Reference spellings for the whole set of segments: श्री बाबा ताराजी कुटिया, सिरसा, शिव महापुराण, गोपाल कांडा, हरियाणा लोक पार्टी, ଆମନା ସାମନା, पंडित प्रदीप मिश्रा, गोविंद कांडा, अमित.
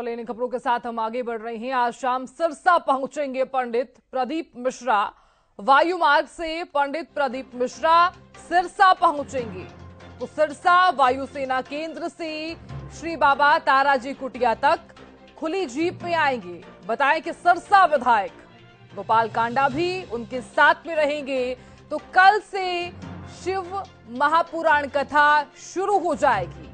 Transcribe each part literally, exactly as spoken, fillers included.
इन खबरों के साथ हम आगे बढ़ रहे हैं। आज शाम सिरसा पहुंचेंगे पंडित प्रदीप मिश्रा। वायु मार्ग से पंडित प्रदीप मिश्रा सिरसा पहुंचेंगे तो सिरसा वायुसेना केंद्र से श्री बाबा ताराजी कुटिया तक खुली जीप में आएंगे। बताएं कि सिरसा विधायक गोपाल कांडा भी उनके साथ में रहेंगे। तो कल से शिव महापुराण कथा शुरू हो जाएगी।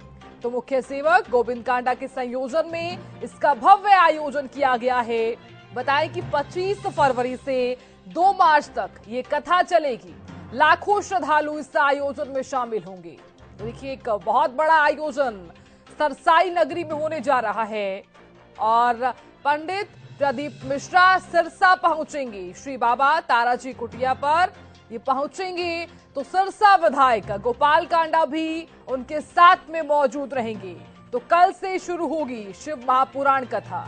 तो मुख्य सेवक गोविंद कांडा के संयोजन में इसका भव्य आयोजन किया गया है। बताएं कि पच्चीस फरवरी से दो मार्च तक ये कथा चलेगी। लाखों श्रद्धालु इस आयोजन में शामिल होंगे। देखिए, एक बहुत बड़ा आयोजन सरसाई नगरी में होने जा रहा है और पंडित प्रदीप मिश्रा सिरसा पहुंचेंगे। श्री बाबा ताराजी कुटिया पर ये पहुंचेंगे तो सिरसा विधायक गोपाल कांडा भी उनके साथ में मौजूद रहेंगे। तो कल से शुरू होगी शिव महापुराण कथा।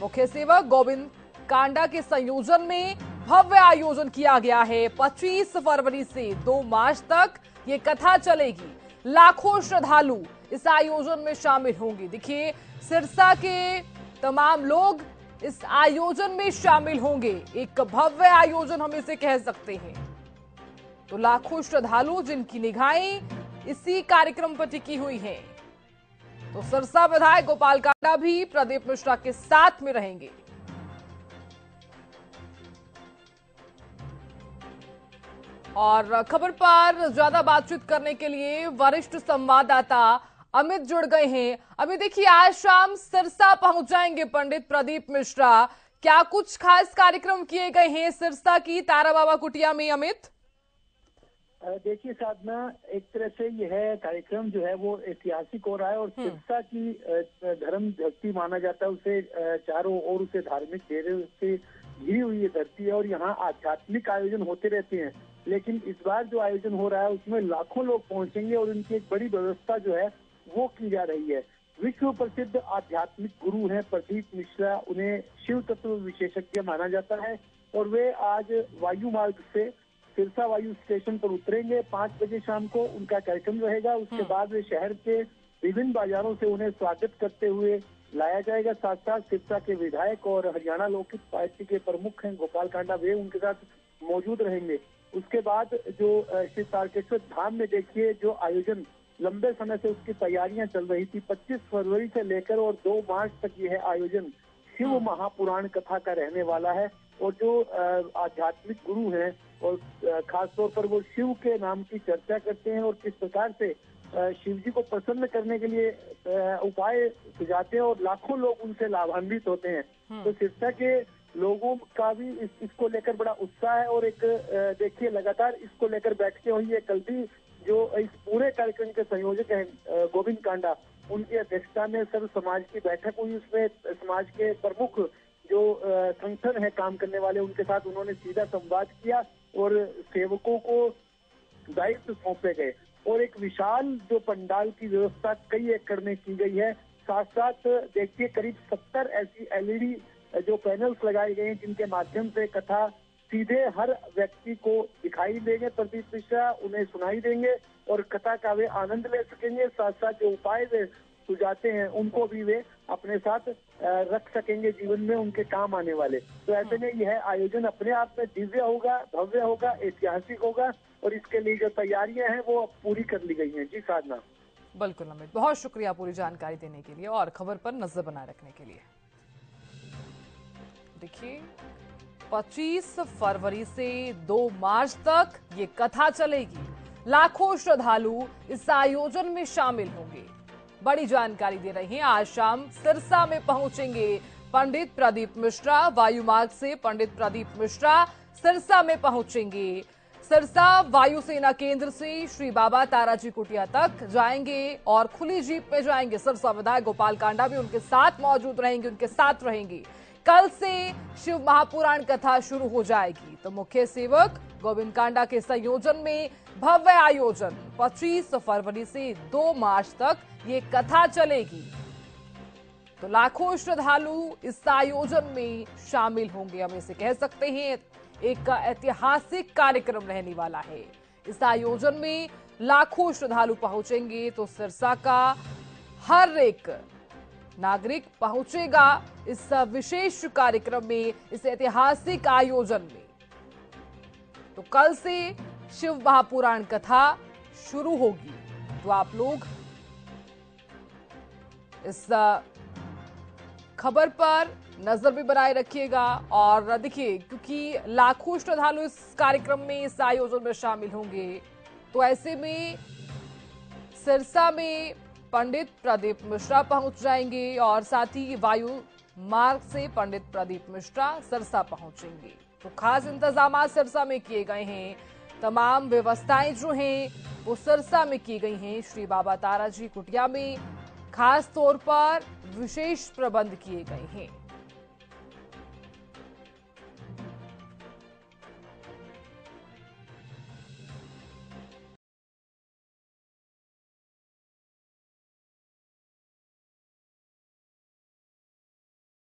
मुख्य सेवक गोविंद कांडा के संयोजन में भव्य आयोजन किया गया है। पच्चीस फरवरी से दो मार्च तक ये कथा चलेगी। लाखों श्रद्धालु इस आयोजन में शामिल होंगे। देखिए, सिरसा के तमाम लोग इस आयोजन में शामिल होंगे। एक भव्य आयोजन हम इसे कह सकते हैं। तो लाखों श्रद्धालु जिनकी निगाहें इसी कार्यक्रम पर टिकी हुई हैं, तो सिरसा विधायक गोपाल कांडा भी प्रदीप मिश्रा के साथ में रहेंगे। और खबर पर ज्यादा बातचीत करने के लिए वरिष्ठ संवाददाता अमित जुड़ गए हैं। अभी देखिए, आज शाम सिरसा पहुंच जाएंगे पंडित प्रदीप मिश्रा। क्या कुछ खास कार्यक्रम किए गए हैं सिरसा की तारा बाबा कुटिया में? अमित, देखिए साधना, एक तरह से यह कार्यक्रम जो है वो ऐतिहासिक हो रहा है और सिरसा की धर्म धरती माना जाता है उसे। चारों ओर उसे धार्मिक घेरे से घिरी हुई ये धरती है और यहाँ आध्यात्मिक आयोजन होते रहते हैं, लेकिन इस बार जो आयोजन हो रहा है उसमें लाखों लोग पहुंचेंगे और उनकी एक बड़ी व्यवस्था जो है वो की जा रही है। विश्व प्रसिद्ध आध्यात्मिक गुरु हैं प्रदीप मिश्रा। उन्हें शिव तत्व विशेषज्ञ माना जाता है और वे आज वायु मार्ग से सिरसा वायु स्टेशन पर उतरेंगे। पांच बजे शाम को उनका कार्यक्रम रहेगा। उसके बाद वे शहर के विभिन्न बाजारों से उन्हें स्वागत करते हुए लाया जाएगा। साथ साथ सिरसा के विधायक और हरियाणा लोक पार्टी के प्रमुख हैं गोपाल कांडा, वे उनके साथ मौजूद रहेंगे। उसके बाद जो श्री तारकेश्वर धाम में देखिए जो आयोजन लंबे समय से उसकी तैयारियां चल रही थी, पच्चीस फरवरी से लेकर और दो मार्च तक यह आयोजन शिव महापुराण कथा का रहने वाला है। और जो आध्यात्मिक गुरु हैं और खासतौर पर वो शिव के नाम की चर्चा करते हैं और किस प्रकार से शिव जी को प्रसन्न करने के लिए उपाय सुझाते हैं और लाखों लोग उनसे लाभान्वित होते हैं। तो सिरसा के लोगों का भी इस, इसको लेकर बड़ा उत्साह है और एक देखिए लगातार इसको लेकर बैठकें हुई है। कल भी जो इस पूरे कार्यक्रम के संयोजक हैं गोविंद कांडा, उनकी अध्यक्षता में सर्व समाज की बैठक हुई। उसमें समाज के प्रमुख जो संगठन है काम करने वाले, उनके साथ उन्होंने सीधा संवाद किया और सेवकों को दायित्व सौंपे गए और एक विशाल जो पंडाल की व्यवस्था कई एकड़ में की गई है। साथ साथ देखिए करीब सत्तर ऐसी एलईडी जो पैनल्स लगाए गए हैं जिनके माध्यम से कथा सीधे हर व्यक्ति को दिखाई देंगे। प्रदीप मिश्रा उन्हें सुनाई देंगे और कथा का वे आनंद ले सकेंगे। साथ साथ जो उपाय वे सुझाते हैं उनको भी वे अपने साथ रख सकेंगे, जीवन में उनके काम आने वाले। तो ऐसे में यह आयोजन अपने आप में दिव्य होगा, भव्य होगा, ऐतिहासिक होगा और इसके लिए जो तैयारियां हैं वो पूरी कर ली गई हैं। जी साधना, बिल्कुल अमित, बहुत शुक्रिया पूरी जानकारी देने के लिए और खबर पर नजर बनाए रखने के लिए। देखिए, पच्चीस फरवरी से दो मार्च तक ये कथा चलेगी। लाखों श्रद्धालु इस आयोजन में शामिल होंगे। बड़ी जानकारी दे रहे हैं, आज शाम सिरसा में पहुंचेंगे पंडित प्रदीप मिश्रा। वायु मार्ग से पंडित प्रदीप मिश्रा सिरसा में पहुंचेंगे। सिरसा वायुसेना केंद्र से श्री बाबा ताराजी कुटिया तक जाएंगे और खुली जीप में जाएंगे। सिरसा विधायक गोपाल कांडा भी उनके साथ मौजूद रहेंगे, उनके साथ रहेंगे। कल से शिव महापुराण कथा शुरू हो जाएगी। तो मुख्य सेवक गोविंद कांडा के संयोजन में भव्य आयोजन, पच्चीस फरवरी से दो मार्च तक ये कथा चलेगी। तो लाखों श्रद्धालु इस आयोजन में शामिल होंगे। हम इसे कह सकते हैं एक ऐतिहासिक कार्यक्रम रहने वाला है। इस आयोजन में लाखों श्रद्धालु पहुंचेंगे। तो सिरसा का हर एक नागरिक पहुंचेगा इस विशेष कार्यक्रम में, इस ऐतिहासिक आयोजन में। तो कल से शिव महापुराण कथा शुरू होगी, तो आप लोग इस खबर पर नजर भी बनाए रखिएगा। और देखिए, क्योंकि लाखों श्रद्धालु इस कार्यक्रम में, इस आयोजन में शामिल होंगे, तो ऐसे में सिरसा में पंडित प्रदीप मिश्रा पहुंच जाएंगे और साथ ही वायु मार्ग से पंडित प्रदीप मिश्रा सिरसा पहुंचेंगे। तो खास इंतजाम सिरसा में किए गए हैं, तमाम व्यवस्थाएं जो हैं वो सिरसा में की गई हैं। श्री बाबा ताराजी कुटिया में खास तौर पर विशेष प्रबंध किए गए हैं।